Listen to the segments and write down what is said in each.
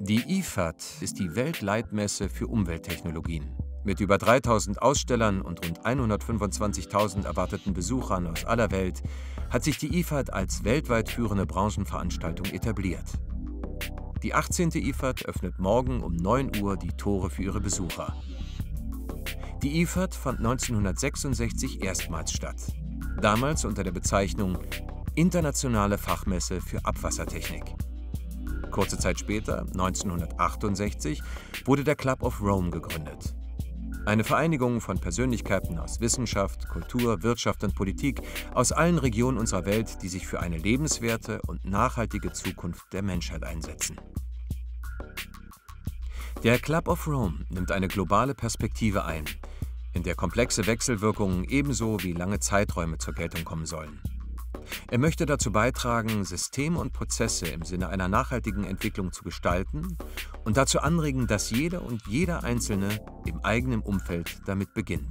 Die IFAT ist die Weltleitmesse für Umwelttechnologien. Mit über 3000 Ausstellern und rund 125.000 erwarteten Besuchern aus aller Welt hat sich die IFAT als weltweit führende Branchenveranstaltung etabliert. Die 18. IFAT öffnet morgen um 9 Uhr die Tore für ihre Besucher. Die IFAT fand 1966 erstmals statt, damals unter der Bezeichnung Internationale Fachmesse für Abwassertechnik. Kurze Zeit später, 1968, wurde der Club of Rome gegründet. Eine Vereinigung von Persönlichkeiten aus Wissenschaft, Kultur, Wirtschaft und Politik aus allen Regionen unserer Welt, die sich für eine lebenswerte und nachhaltige Zukunft der Menschheit einsetzen. Der Club of Rome nimmt eine globale Perspektive ein, in der komplexe Wechselwirkungen ebenso wie lange Zeiträume zur Geltung kommen sollen. Er möchte dazu beitragen, Systeme und Prozesse im Sinne einer nachhaltigen Entwicklung zu gestalten und dazu anregen, dass jeder und jeder Einzelne im eigenen Umfeld damit beginnt.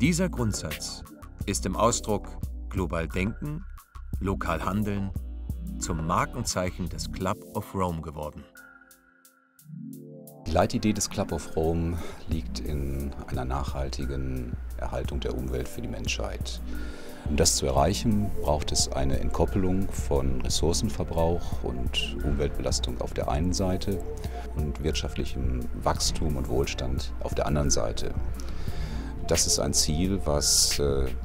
Dieser Grundsatz ist im Ausdruck global denken, lokal handeln zum Markenzeichen des Club of Rome geworden. Die Leitidee des Club of Rome liegt in einer nachhaltigen Erhaltung der Umwelt für die Menschheit. Um das zu erreichen, braucht es eine Entkoppelung von Ressourcenverbrauch und Umweltbelastung auf der einen Seite und wirtschaftlichem Wachstum und Wohlstand auf der anderen Seite. Das ist ein Ziel, was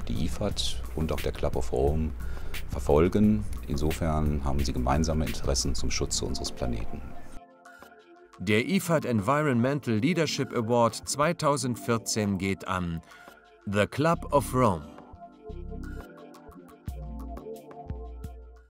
die IFAT und auch der Club of Rome verfolgen. Insofern haben sie gemeinsame Interessen zum Schutz unseres Planeten. Der IFAT Environmental Leadership Award 2014 geht an The Club of Rome.